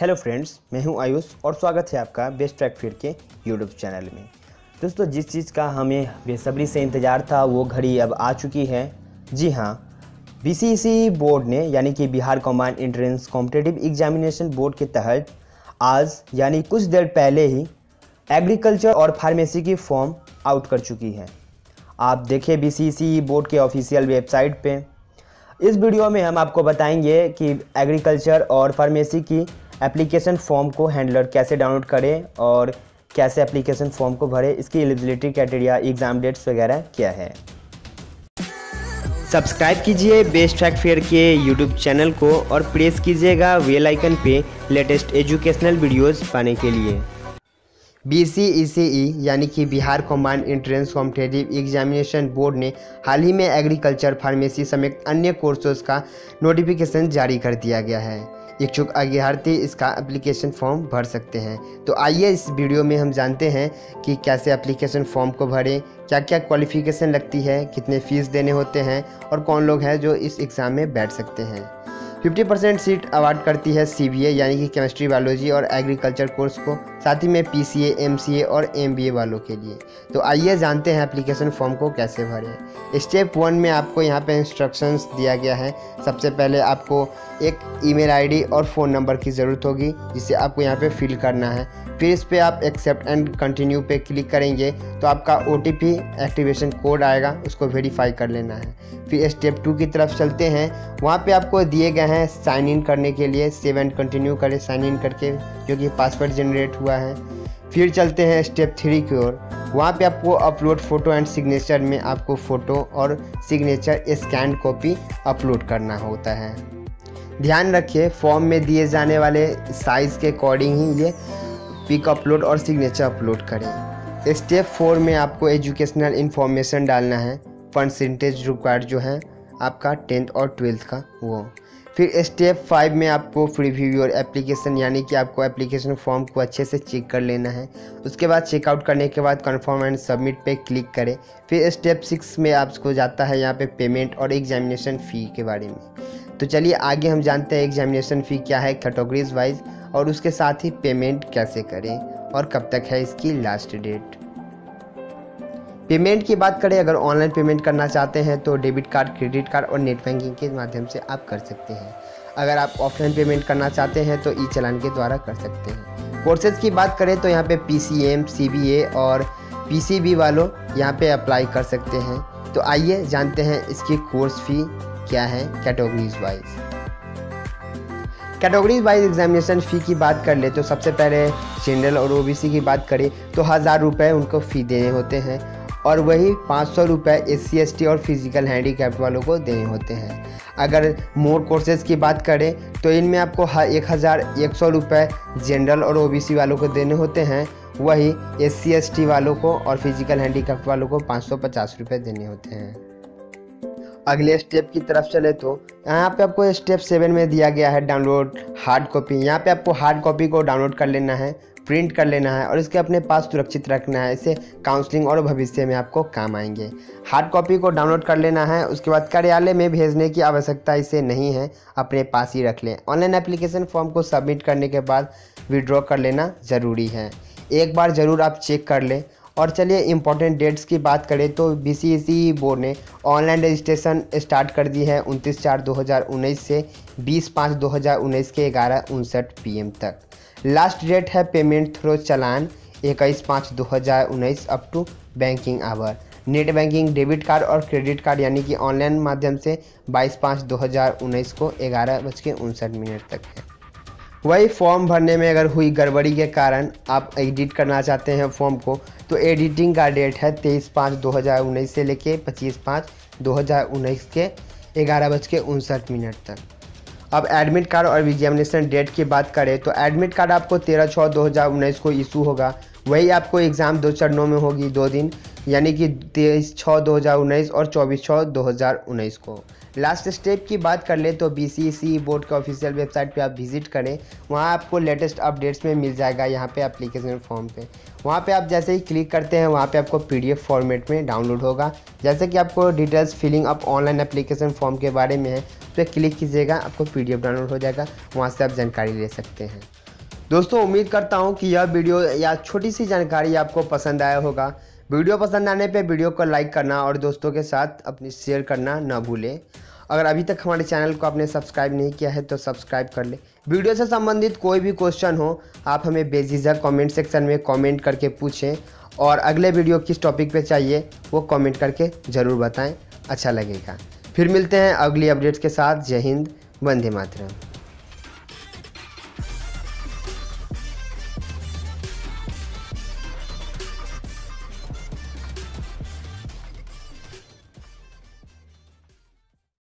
Hello friends, मैं हूं आयुष और स्वागत है आपका बेस्ट ट्रैक फिर के यूट्यूब चैनल में। दोस्तों, जिस चीज़ का हमें बेसब्री से इंतज़ार था वो घड़ी अब आ चुकी है। जी हां, बीसीईसीई बोर्ड ने यानी कि Bihar combine entrance competitive examination board के तहत आज यानी कुछ देर पहले ही एग्रीकल्चर और फार्मेसी की फॉर्म आउट कर चुकी है। आप देखें बीसीईसीई बोर्ड के ऑफिशियल वेबसाइट पर। इस वीडियो में हम आपको बताएंगे कि एग्रीकल्चर और फार्मेसी की एप्लीकेशन फॉर्म को हैंडलर कैसे डाउनलोड करें और कैसे एप्लीकेशन फॉर्म को भरें, इसकी एलिजिबिलिटी क्राइटेरिया, एग्ज़ाम डेट्स वगैरह क्या है। सब्सक्राइब कीजिए बेस्ट ट्रैक फेयर के यूट्यूब चैनल को और प्रेस कीजिएगा बेल आइकन पे लेटेस्ट एजुकेशनल वीडियोस पाने के लिए। बीसीईसीई यानी कि Bihar combine entrance competitive examination board ने हाल ही में एग्रीकल्चर, फार्मेसी समेत अन्य कोर्सेज का नोटिफिकेशन जारी कर दिया गया है। इच्छुक अभ्यर्थी इसका एप्लीकेशन फॉर्म भर सकते हैं। तो आइए इस वीडियो में हम जानते हैं कि कैसे एप्लीकेशन फॉर्म को भरें, क्या क्या क्वालिफिकेशन लगती है, कितने फीस देने होते हैं और कौन लोग हैं जो इस एग्ज़ाम में बैठ सकते हैं। 50% सीट अवार्ड करती है सीबीए यानी कि केमिस्ट्री, बायोलॉजी और एग्रीकल्चर कोर्स को, साथ ही में पीसीए, एमसीए और एमबीए वालों के लिए। तो आइए जानते हैं एप्लीकेशन फॉर्म को कैसे भरें। स्टेप 1 में आपको यहाँ पे इंस्ट्रक्शंस दिया गया है। सबसे पहले आपको एक ईमेल आईडी और फ़ोन नंबर की ज़रूरत होगी जिसे आपको यहाँ पे फिल करना है। फिर इस पर आप एक्सेप्ट एंड कंटिन्यू पे क्लिक करेंगे तो आपका OTP एक्टिवेशन कोड आएगा, उसको वेरीफाई कर लेना है। फिर स्टेप 2 की तरफ चलते हैं। वहाँ पे आपको दिए गए हैं साइन इन करने के लिए, सेव एंड कंटिन्यू करें साइन इन करके, जो कि पासवर्ड जनरेट हुआ है। फिर चलते हैं स्टेप 3 की ओर। वहाँ पे आपको अपलोड फ़ोटो एंड सिग्नेचर में आपको फ़ोटो और सिग्नेचर स्कैन कॉपी अपलोड करना होता है। ध्यान रखिए, फॉर्म में दिए जाने वाले साइज़ के अकॉर्डिंग ही ये पिक अपलोड और सिग्नेचर अपलोड करें। स्टेप 4 में आपको एजुकेशनल इन्फॉर्मेशन डालना है, परसेंटेज रिक्वायर्ड जो है आपका 10th और 12th का वो। फिर स्टेप 5 में आपको प्रीव्यू योर एप्लीकेशन यानी कि आपको एप्लीकेशन फॉर्म को अच्छे से चेक कर लेना है। उसके बाद चेकआउट करने के बाद कन्फर्म एंड सबमिट पे क्लिक करें। फिर स्टेप 6 में आपको जाता है यहाँ पे पेमेंट और एग्जामिनेशन फ़ी के बारे में। तो चलिए आगे हम जानते हैं एग्जामिनेशन फ़ी क्या है कैटेगरीज वाइज और उसके साथ ही पेमेंट कैसे करें और कब तक है इसकी लास्ट डेट। पेमेंट की बात करें, अगर ऑनलाइन पेमेंट करना चाहते हैं तो डेबिट कार्ड, क्रेडिट कार्ड और नेट बैंकिंग के माध्यम से आप कर सकते हैं। अगर आप ऑफलाइन पेमेंट करना चाहते हैं तो ई चालान के द्वारा कर सकते हैं। कोर्सेज की बात करें तो यहाँ पे PCM, CBA और PCB वालों यहाँ पे अप्लाई कर सकते हैं। तो आइए जानते हैं इसकी कोर्स फ़ी क्या है categories wise. Categories wise examination fee की बात कर ले तो सबसे पहले जनरल और OBC की बात करें तो 1000 रुपये उनको फ़ी देने होते हैं और वही 500 रुपये SC/ST और फिजिकल हैंडीकैप वालों को देने होते हैं। अगर मोर कोर्सेज़ की बात करें तो इनमें आपको 1100 रुपये जनरल और OBC वालों को देने होते हैं, वही SC/ST वालों को और फिजिकल हैंडीकैप वालों को 550 रुपये देने होते हैं। अगले स्टेप की तरफ चले तो यहाँ पे आपको स्टेप 7 में दिया गया है डाउनलोड हार्ड कॉपी। यहाँ पे आपको हार्ड कॉपी को डाउनलोड कर लेना है, प्रिंट कर लेना है और इसके अपने पास सुरक्षित रखना है। इसे काउंसलिंग और भविष्य में आपको काम आएंगे। हार्ड कॉपी को डाउनलोड कर लेना है, उसके बाद कार्यालय में भेजने की आवश्यकता इसे नहीं है, अपने पास ही रख लें। ऑनलाइन एप्लीकेशन फॉर्म को सबमिट करने के बाद विड्रॉ कर लेना ज़रूरी है, एक बार ज़रूर आप चेक कर लें। और चलिए इम्पॉर्टेंट डेट्स की बात करें तो बीसीईसीई बोर्ड ने ऑनलाइन रजिस्ट्रेशन स्टार्ट कर दी है 29/4/2019 से 20/5/2019 के 11:59 PM तक। लास्ट डेट है पेमेंट थ्रो चालान 21/5/2019 up to banking hour. Net banking, debit card और क्रेडिट कार्ड यानी कि ऑनलाइन माध्यम से 22/5/2019 को 11:59 तक है। वही फॉर्म भरने में अगर हुई गड़बड़ी के कारण आप एडिट करना चाहते हैं फॉर्म को तो एडिटिंग का डेट है 23/5/2019 से लेके 25/5/2019 के 11:59 तक। अब एडमिट कार्ड और एग्जामिनेशन डेट की बात करें तो एडमिट कार्ड आपको 13/6/2019 को इशू होगा, वही आपको एग्ज़ाम 2 चरणों में होगी, 2 दिन यानी कि 23/6/2019 और 24/6/2019 को। लास्ट स्टेप की बात कर ले तो बीसीईसीई बोर्ड के ऑफिशियल वेबसाइट पे आप विजिट करें, वहाँ आपको लेटेस्ट अपडेट्स में मिल जाएगा। यहाँ पे एप्लीकेशन फॉर्म पे वहाँ पे आप जैसे ही क्लिक करते हैं वहाँ पे आपको PDF फॉर्मेट में डाउनलोड होगा। जैसे कि आपको details filling up online application form के बारे में है तो क्लिक कीजिएगा, आपको PDF डाउनलोड हो जाएगा, वहाँ से आप जानकारी ले सकते हैं। दोस्तों उम्मीद करता हूं कि यह वीडियो या छोटी सी जानकारी आपको पसंद आया होगा। वीडियो पसंद आने पे वीडियो को लाइक करना और दोस्तों के साथ अपनी शेयर करना ना भूलें। अगर अभी तक हमारे चैनल को आपने सब्सक्राइब नहीं किया है तो सब्सक्राइब कर लें। वीडियो से संबंधित कोई भी क्वेश्चन हो आप हमें बेझिझक कमेंट सेक्शन में कमेंट करके पूछें और अगले वीडियो किस टॉपिक पे चाहिए वो कमेंट करके ज़रूर बताएं, अच्छा लगेगा। फिर मिलते हैं अगली अपडेट्स के साथ। जय हिंद, वंदे मातरम।